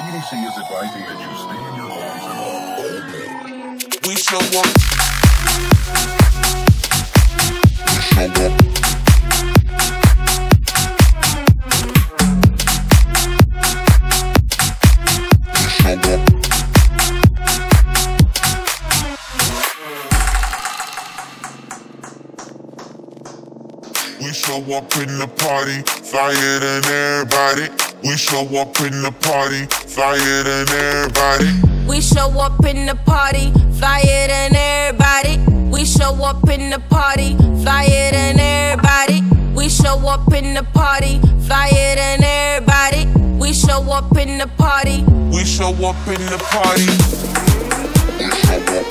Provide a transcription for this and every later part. CDC is advising that you stay in your homes and all. We show up. We show up. We show up in the party, flyer than everybody. We show up in the party, flyer than everybody. We show up in the party, flyer than everybody. We show up in the party, flyer than everybody. We show up in the party, flyer than everybody. We show up in the party. We show up in the party. We show up.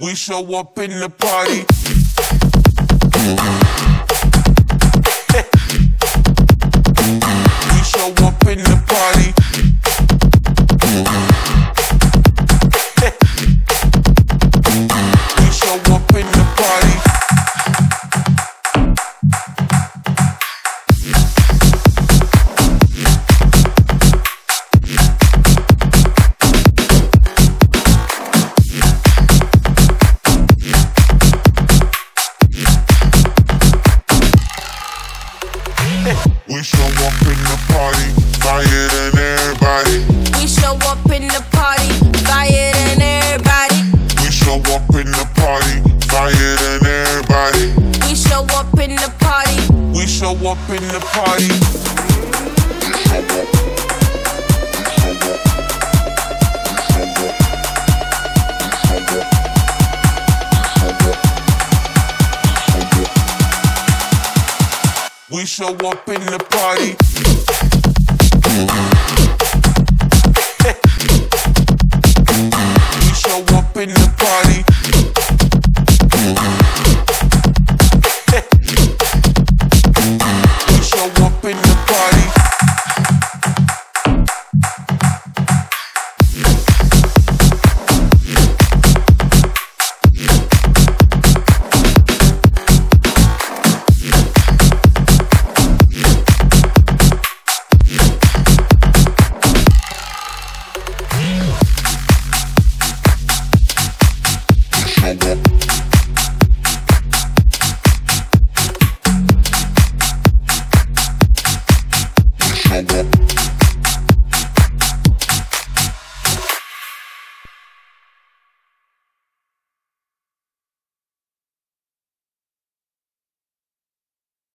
We show up in the party. We show up in the party. We show up in the We show up in the party, flyer than everybody. We show up in the party, flyer than everybody. We show up in the party, flyer than everybody. We show up in the party. We show up in the party. We show up in the party. We show up in the party. We show up in the party.